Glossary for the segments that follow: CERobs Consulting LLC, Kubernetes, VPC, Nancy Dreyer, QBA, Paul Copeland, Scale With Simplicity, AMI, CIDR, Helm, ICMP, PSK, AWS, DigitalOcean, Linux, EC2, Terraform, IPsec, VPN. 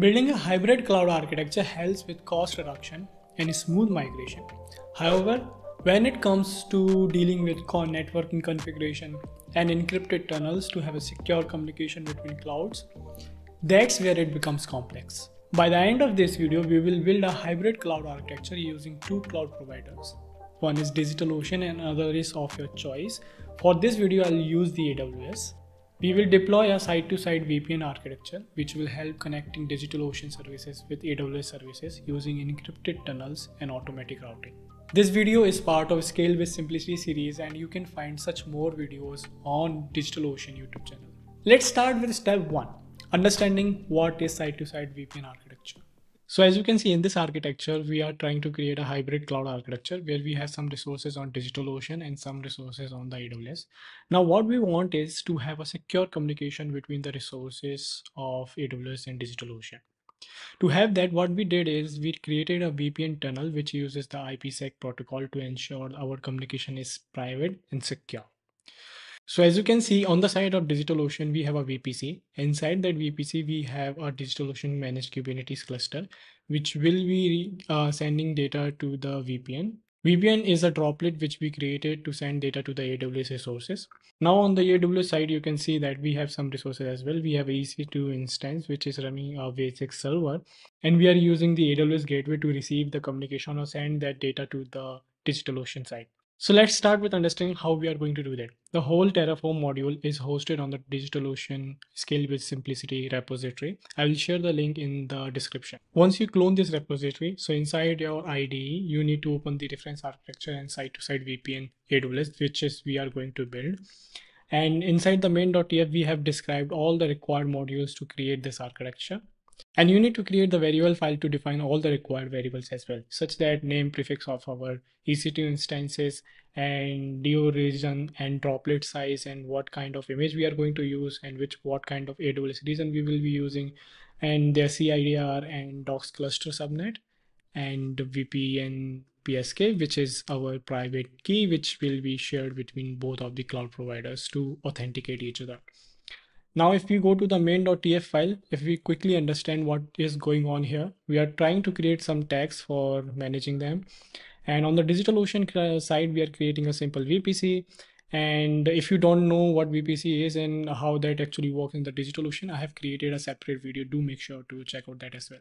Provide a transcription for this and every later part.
Building a hybrid cloud architecture helps with cost reduction and smooth migration. However, when it comes to dealing with core networking configuration and encrypted tunnels to have a secure communication between clouds, that's where it becomes complex. By the end of this video, we will build a hybrid cloud architecture using two cloud providers. One is DigitalOcean and another is of your choice. For this video, I'll use the AWS. We will deploy a side-to-side VPN architecture, which will help connecting DigitalOcean services with AWS services using encrypted tunnels and automatic routing. This video is part of Scale with Simplicity series, and you can find such more videos on DigitalOcean YouTube channel. Let's start with step 1. Understanding what is side-to-side VPN architecture. So as you can see in this architecture, we are trying to create a hybrid cloud architecture where we have some resources on DigitalOcean and some resources on the AWS. Now what we want is to have a secure communication between the resources of AWS and DigitalOcean. To have that, what we did is we created a VPN tunnel which uses the IPsec protocol to ensure our communication is private and secure. So as you can see on the side of DigitalOcean, we have a VPC. Inside that VPC, we have a DigitalOcean managed Kubernetes cluster, which will be sending data to the VPN. VPN is a droplet which we created to send data to the AWS resources. Now on the AWS side, you can see that we have some resources as well. We have an EC2 instance, which is running a basic server, and we are using the AWS gateway to receive the communication or send that data to the DigitalOcean side. So let's start with understanding how we are going to do that. The whole Terraform module is hosted on the DigitalOcean Scale with Simplicity repository. I will share the link in the description. Once you clone this repository, so inside your IDE, you need to open the reference architecture and side-to-side VPN AWS, which is we are going to build. And inside the main.tf, we have described all the required modules to create this architecture. And you need to create the variable file to define all the required variables as well, such that name, prefix of our EC2 instances and DO region and droplet size and what kind of image we are going to use and what kind of AWS region we will be using and their CIDR and docs cluster subnet and VPN PSK, which is our private key, which will be shared between both of the cloud providers to authenticate each other. Now, if we go to the main.tf file, if we quickly understand what is going on here, we are trying to create some tags for managing them. And on the DigitalOcean side, we are creating a simple VPC. And if you don't know what VPC is and how that actually works in the DigitalOcean, I have created a separate video. Do make sure to check out that as well.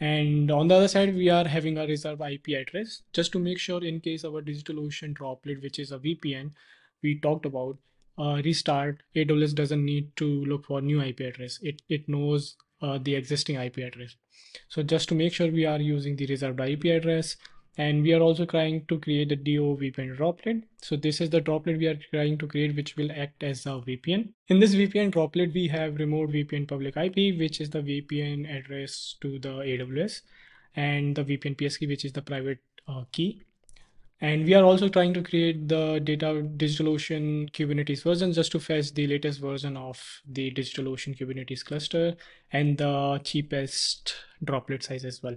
And on the other side, we are having a reserved IP address just to make sure in case our DigitalOcean droplet, which is a VPN we talked about, restart, AWS doesn't need to look for new IP address. It knows the existing IP address. So just to make sure we are using the reserved IP address, and we are also trying to create a DO VPN droplet. So this is the droplet we are trying to create, which will act as a VPN. In this VPN droplet, we have removed VPN public IP, which is the VPN address to the AWS, and the VPN PSK, which is the private key. And we are also trying to create the data DigitalOcean Kubernetes version just to fetch the latest version of the DigitalOcean Kubernetes cluster and the cheapest droplet size as well,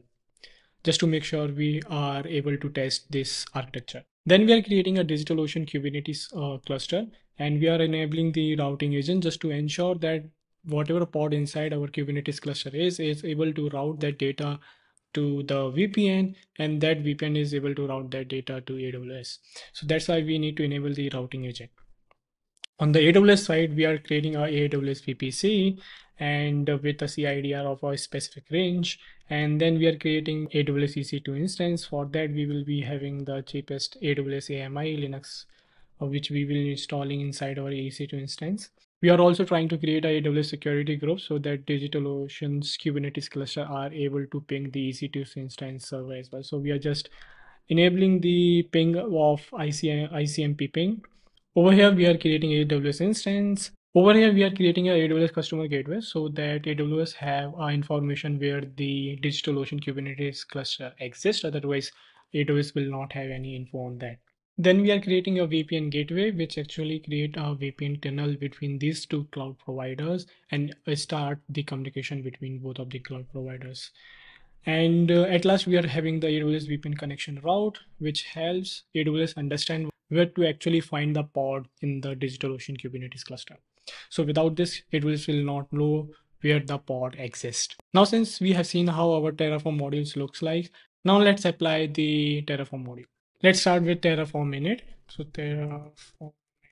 just to make sure we are able to test this architecture. Then we are creating a DigitalOcean Kubernetes cluster, and we are enabling the routing agent just to ensure that whatever pod inside our Kubernetes cluster is able to route that data to the VPN, and that VPN is able to route that data to AWS. So that's why we need to enable the routing agent. On the AWS side, we are creating our AWS VPC and with a CIDR of our specific range. And then we are creating AWS EC2 instance. For that, we will be having the cheapest AWS AMI Linux, which we will be installing inside our EC2 instance. We are also trying to create an AWS security group so that DigitalOcean's Kubernetes cluster are able to ping the EC2 instance server as well. So we are just enabling the ping of ICMP ping. Over here, we are creating AWS instance. Over here, we are creating an AWS customer gateway so that AWS have information where the DigitalOcean Kubernetes cluster exists. Otherwise, AWS will not have any info on that. Then we are creating a VPN gateway, which actually create a VPN tunnel between these two cloud providers and start the communication between both of the cloud providers. And at last, we are having the AWS VPN connection route, which helps AWS understand where to actually find the pod in the DigitalOcean Kubernetes cluster. So without this, AWS will not know where the pod exists. Now, since we have seen how our Terraform modules looks like, now let's apply the Terraform module. Let's start with Terraform init. So Terraform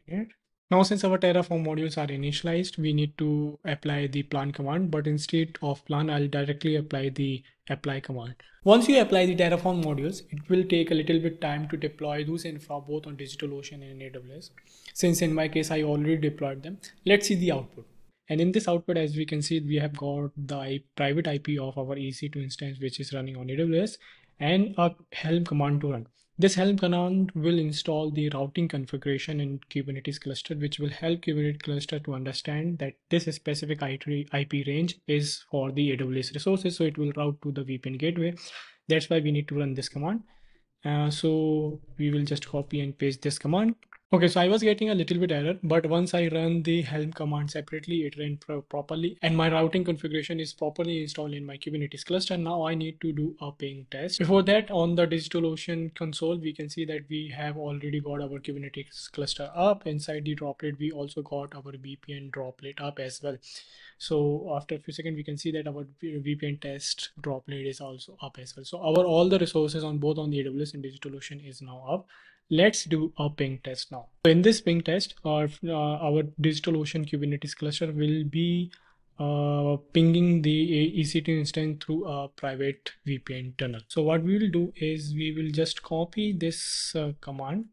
init. Now, since our Terraform modules are initialized, we need to apply the plan command, but instead of plan, I'll directly apply the apply command. Once you apply the Terraform modules, it will take a little bit time to deploy those infra both on DigitalOcean and AWS. Since in my case, I already deployed them. Let's see the output. And in this output, as we can see, we have got the private IP of our EC2 instance, which is running on AWS, and a Helm command to run. This Helm command will install the routing configuration in Kubernetes cluster, which will help Kubernetes cluster to understand that this specific IP range is for the AWS resources. So it will route to the VPN gateway. That's why we need to run this command. So we will just copy and paste this command. Okay, so I was getting a little bit error, but once I run the Helm command separately, it ran properly and my routing configuration is properly installed in my Kubernetes cluster. Now I need to do a ping test. Before that, on the DigitalOcean console, we can see that we have already got our Kubernetes cluster up. Inside the droplet, we also got our VPN droplet up as well. So after a few seconds, we can see that our VPN test droplet is also up as well. So our all the resources on both on the AWS and DigitalOcean is now up. Let's do a ping test now. So in this ping test, our DigitalOcean Kubernetes cluster will be pinging the EC2 instance through a private VPN tunnel. So what we will do is we will just copy this command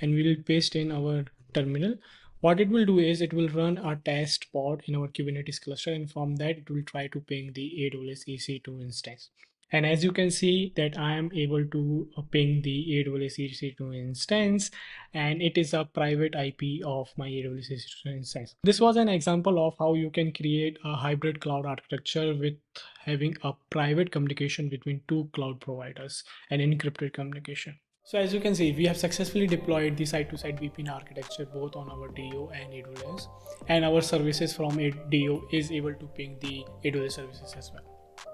and we will paste in our terminal. What it will do is it will run a test pod in our Kubernetes cluster, and from that it will try to ping the AWS EC2 instance. And as you can see that I am able to ping the AWS EC2 instance, and it is a private IP of my AWS EC2 instance. This was an example of how you can create a hybrid cloud architecture with having a private communication between two cloud providers and encrypted communication. So as you can see, we have successfully deployed the side-to-side VPN architecture both on our DO and AWS, and our services from DO is able to ping the AWS services as well.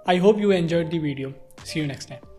I hope you enjoyed the video. See you next time.